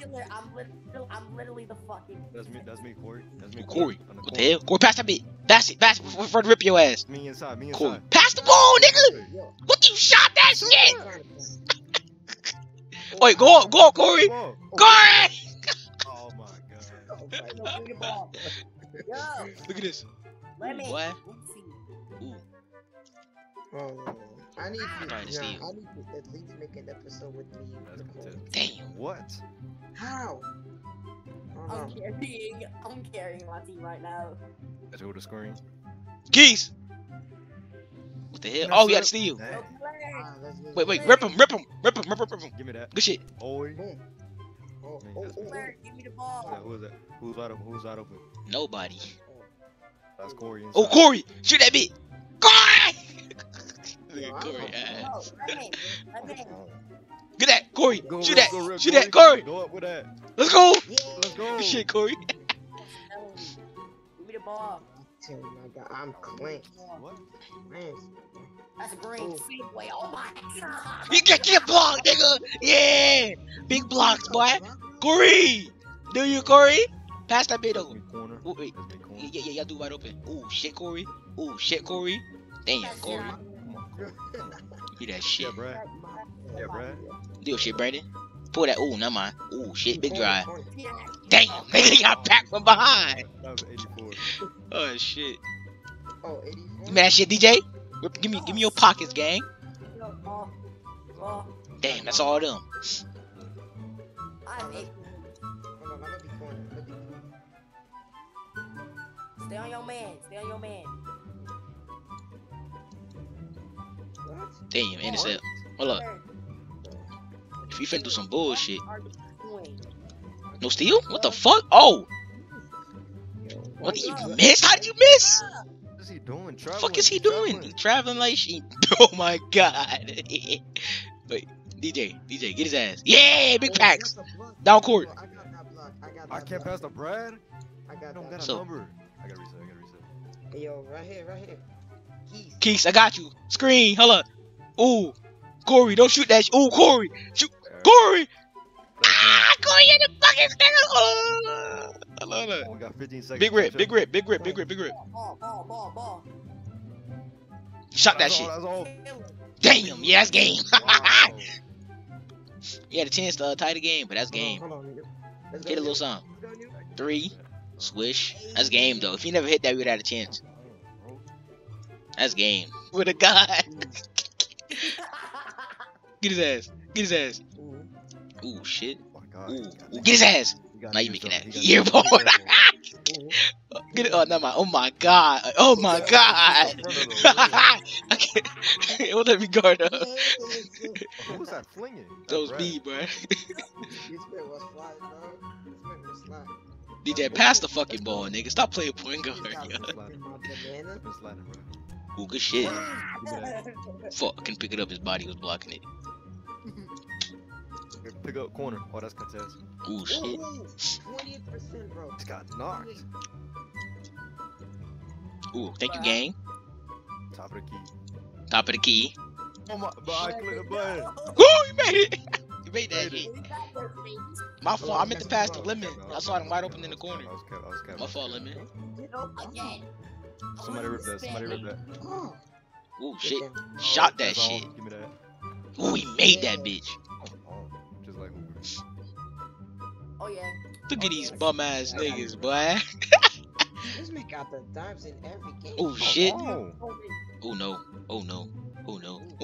Killer, I'm literally the fucking. That's me, Corey. That's me, Corey. What the hell? Corey, pass that bit. Pass it before I rip your ass. Me inside, me inside. Corey, pass the ball, nigga. Yo. What you shot that shit? Wait, go on, Corey. Oh, Corey. Oh my god. No, bring the ball. Yo. Look at this. Let me. What? Let's see. Ooh. Oh. I need to at least make an episode with me. Damn. What? How? I'm carrying my team right now. Let's go to screen. Geese! What the hell? No, oh, you got to steal. No, wait, rip him. Give me that. Good shit. Oh, yeah. Give me the ball. Who is that? Who's out open? Nobody. That's Corey. Inside. Oh, Corey! Shoot that bit! Corey! Look at Corey ass. Get that, Corey. Shoot that, Corey. Go up with that. Let's go. Yeah. Let's go. Good shit, Corey. Give me the ball. Oh my god, I'm clenched. What? That's a green Segway. Oh my god. You get blocked, nigga. Yeah. Big blocks, boy. Corey. Do you, Corey? Pass that bit over. Wait. Yeah, y'all do wide open. Oh shit, Corey. Damn, Corey. Give me that shit. Yeah, Brad. Do shit, Brandon. Pull that. Ooh, not mine. Ooh, shit. Big drive. Damn, nigga got packed from behind. Oh, shit. Oh, 84. Man, that shit, DJ. Give me your pockets, gang. Damn, that's all of them. Stay on your man. Damn, intercept. Hold up. If you finna do some bullshit. No steal? What the fuck? Oh! What did you miss? How did you miss? What is he doing? The fuck is he doing? He's traveling like she. Oh my god. Wait, DJ, get his ass. Yeah, big packs. Down court. I can't pass the Brad. I don't got a number. I gotta reset. Yo, right here. Keeks, I got you. Screen, hello. Ooh, Corey, don't shoot that. Ooh, Corey, shoot, Corey. Ah, Corey in the fucking skin. Oh, I love that. Oh, we got 15 seconds. Big rip. Ball. Shot that shit. Damn, yeah, that's game. Wow. Yeah, the chance to tie the game, but that's game. Hold on, hit a little something. 3, swish. That's game though. If you never hit that, we'd have a chance. That's game. With a guy. Get his ass. Ooh, shit. Ooh. Get his ass. Now you making that. Yeah, boy. Get it. Oh, never mind. Oh, my God. I can't. It won't let me guard up. Who's that flinging? That was me, bro. DJ, pass the fucking ball, nigga. Stop playing point guard, yo. Ooh, good shit. Fuck, I can pick it up. His body was blocking it. Pick up corner. Oh, that's contest. Ooh, shit. 20%, bro. It's got knocked. Ooh, thank you, gang. Top of the key. Oh my! I clicked the button. Ooh, you made it. You made that shit. My fault. I meant to pass the limit. I saw him wide open in the corner. My fault, limit. Somebody ripped that. Ooh, shit. Shot that shit. Give me that. Ooh, he made that bitch. Just like Uber. Oh, yeah. Look at these bum ass niggas, boy. This man got the dimes in every game. Ooh, shit. Oh, no.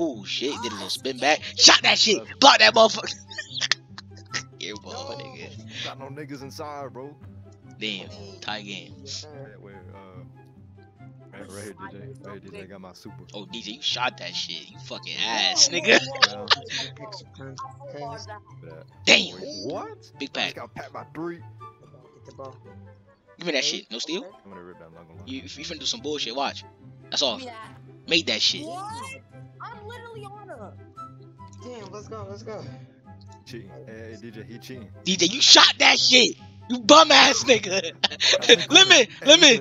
Ooh, shit. Did a little spin back. Shot that shit. Block that motherfucker. Yeah, boy, nigga. Got no niggas inside, bro. Damn. Tie game. Right here, DJ. Got my super. Oh, DJ, you shot that shit. You fucking ass, nigga. Damn. What? Big pack. I just got packed by 3. Get the ball. Give me that shit. No steal? I'm gonna rip that. You finna do some bullshit. Watch. That's all. Yeah. Made that shit. What? I'm literally on her. Damn, let's go. Cheating. Hey, DJ, he cheating. DJ, you shot that shit. You bum ass nigga. Let me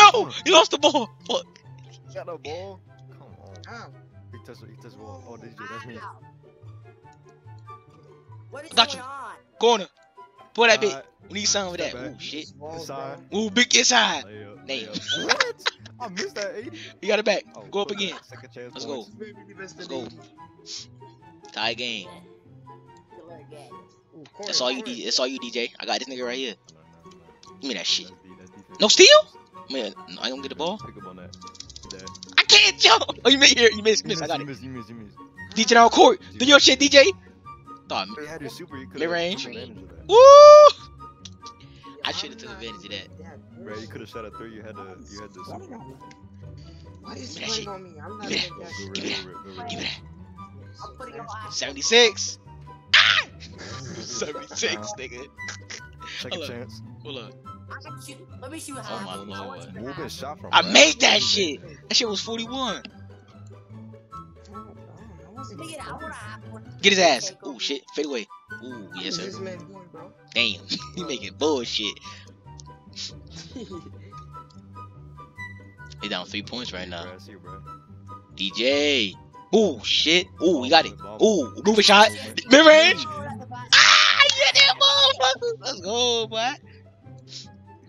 know. You lost the ball. Fuck. You got the ball? Come on. He touched the ball. Oh, DJ, that's me. What is going on? Corner. Pour that bitch. We need something with that. Ooh, shit. Inside. Ooh, big inside. Damn. What? I missed that 80. You got it back. Oh, go up again. Let's go. Let's go. Tie game. That's all you need. That's all you, DJ. I got this nigga right here. Give me that shit. No steal? Man, I don't get the ball. I can't jump. Oh, you missed here. You missed. You missed. I got it. DJ on court. Do your shit, DJ. Thought mid range. Woo! I should have took advantage of that. Bro, you could have shot a three. You had to. Why is he playing on me? I'm not. Give me that. Give me that. 76. 76, nigga. Second chance. Hold up. Let me shoot. Oh my lord. I made that shit. That shit was 41. Get his ass. Ooh, shit. Fade away. Ooh, yes, sir. Damn. He making bullshit. He down 3 points right now. DJ. Ooh, shit. Ooh, he got it. Ooh, move a shot. Mid-range. Ah, yeah, that motherfucker. Let's go, boy.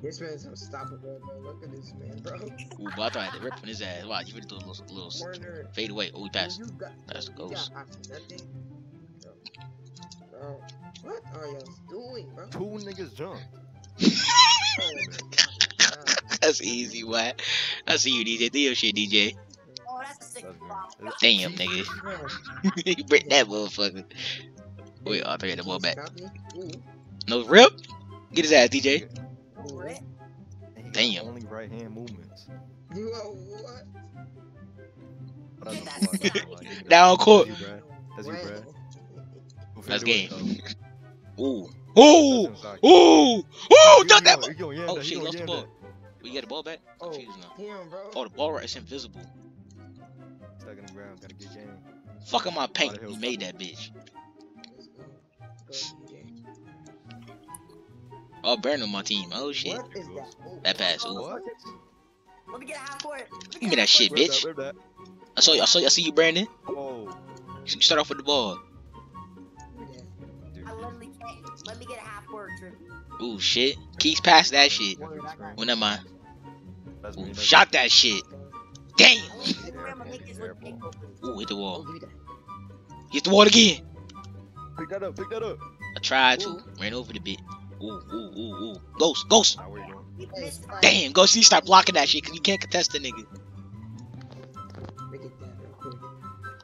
This man's unstoppable, bro. Look at this man, bro. Ooh, but I tried to rip on his ass. Wow, you really doing a little fade away. Oh, he passed. That's the ghost. Bro, what are y'all doing, bro? Two niggas drunk. Oh, that's easy, what? I see you, DJ. Do your shit, DJ. Oh, that's a sick bomb. Damn, nigga. You break that motherfucker. Wait, I threw the ball back. No rip. Get his ass, DJ. What? Damn. Only right hand movements. You are what? Down court. That's you, Brad. That's game. Ooh. Ooh. Ooh. Ooh. Duck that ball. Oh, she lost the ball. We got the ball back? Oh, the ball right is invisible. Stuck in the ground. Gotta get game. Fuck on my paint. You made that bitch. Oh, Burn on my team. Oh shit. That pass. Ooh. Let me get half for it. Give me that shit, bitch. I saw you. I see you, Brandon. Oh. You start off with the ball. I literally can't. Let me get a half for it. Ooh shit. Keys past that shit. When am I? Shot that shit. Damn. Ooh, hit the wall. Hit the wall again. Pick that up. Pick that up. I tried to. Ran over the bit. Ooh, ooh, ooh, ooh. Ghost, ghost. Damn, Ghost, you start blocking that shit because you can't contest the nigga.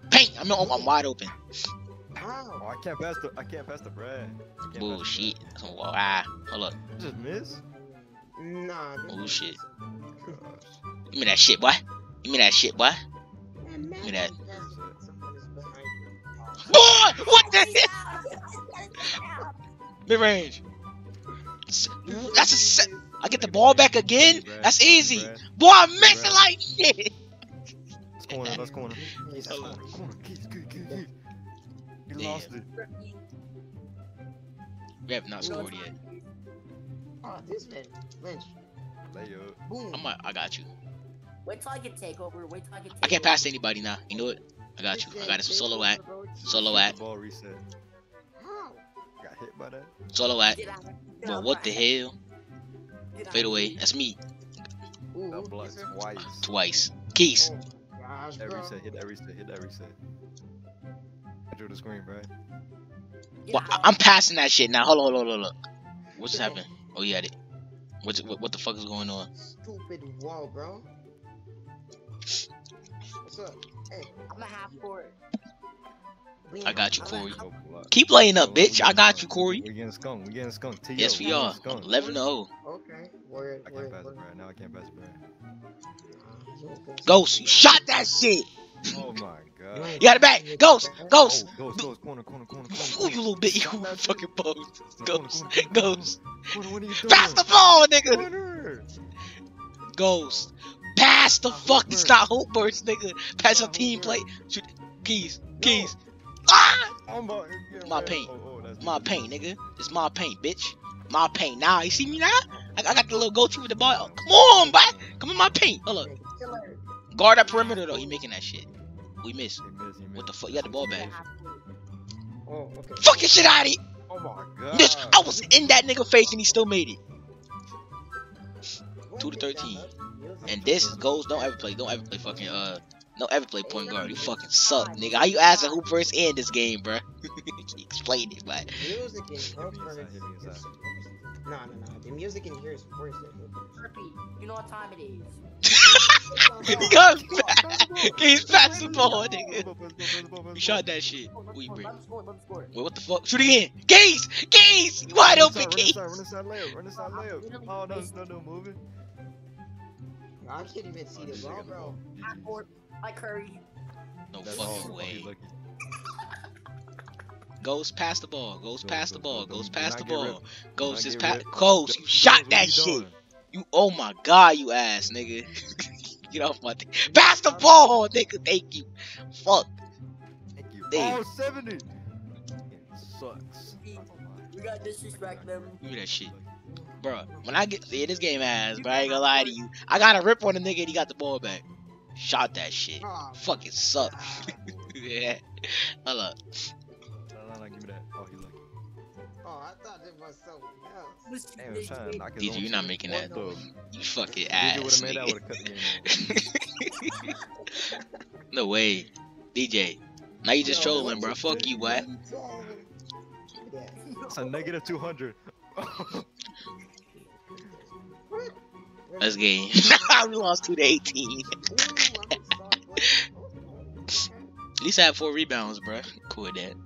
Paint, I'm wide open. Oh, I can't pass the Brad. Bullshit. Oh, ah, hold up. You just miss? Nah. Bullshit. Give me that shit, boy. Give me that shit, boy. Give me that. Boy, what the hell? Mid range. That's a set. I get the ball back again. That's easy. Boy, I'm missing like shit. That's corner. That's corner. You lost it. We have not scored yet. Oh, this man, Lynch. I got you. Wait till I get takeover. Wait till I get takeover. I can't pass to anybody now. You know it. I got you. I got it. Solo at. Solo at. Ball reset. Got hit by that. Solo at. Bro, what the hell? Fade away. That's me. That block twice. Keys. Oh gosh, every set, hit every set, hit every set. I drew the screen, bro. Well, I'm passing that shit now. Hold on. What's happening? Oh, you had it. What the fuck is going on? Stupid wall, bro. What's up? Hey, I'm a half court. I got you, Corey. Keep laying up, bitch. I got you, Corey. We're getting skunked. We're getting skunked. Yes, we are. 11-0. Okay. I can't pass it, Brad. Now I can't pass it, Brad. Ghost, you shot that shit. Oh, my God. You got it back. Ghost. Ghost. Corner. Ooh, you little bitch. You fucking post. Ghost. Pass the ball, nigga. Ghost. Pass the fuck. It's not Hope Burst, nigga. Pass your team play. Shoot. Keys. Ah! My paint. My paint, nigga. It's my paint, bitch. My paint. Now, you see me now? I got the little go-to with the ball. Come on, boy. Come on, my paint. Hold up. Guard that perimeter, though. He making that shit. We missed. What the fuck? You got the ball back. Fuck your shit out of it. Oh, my God. Bitch, I was in that nigga face and he still made it. 2-13. And this is goals. Don't ever play fucking don't ever play point guard. You fucking suck, nigga. How you asking who first in this game, bruh? Explain it, but No. The music in here is worse than you know what time it is. He got back. He's passed the ball, nigga. We shot that shit. We break. Wait, what the fuck? Shoot again. Gaze! Gaze! Wide open, Gaze! Run inside layup. Oh, no, it's not no moving. I can't even see the ball, bro. Hi, Curry. No fucking way. Goes past the ball. Goes his pass. Goes. You shot that shit. You. Oh my god, you ass nigga. Get off my thing. Pass the ball, nigga. Thank you. Fuck. Thank you. Oh, 70. It sucks. We got disrespect, man. Give me that shit, bro. When I get this game ass, bro, I ain't gonna lie to you. I got a rip on the nigga and he got the ball back. Shot that shit. Fucking suck. Yeah. Hold up. DJ, you're not making that. You fucking ass. DJ made that cut. No way, DJ. Now you just trolling, bro. Fuck you, what? It's a negative 200. Let's game. We lost 2-18. At least I had 4 rebounds, bro. Cool with that.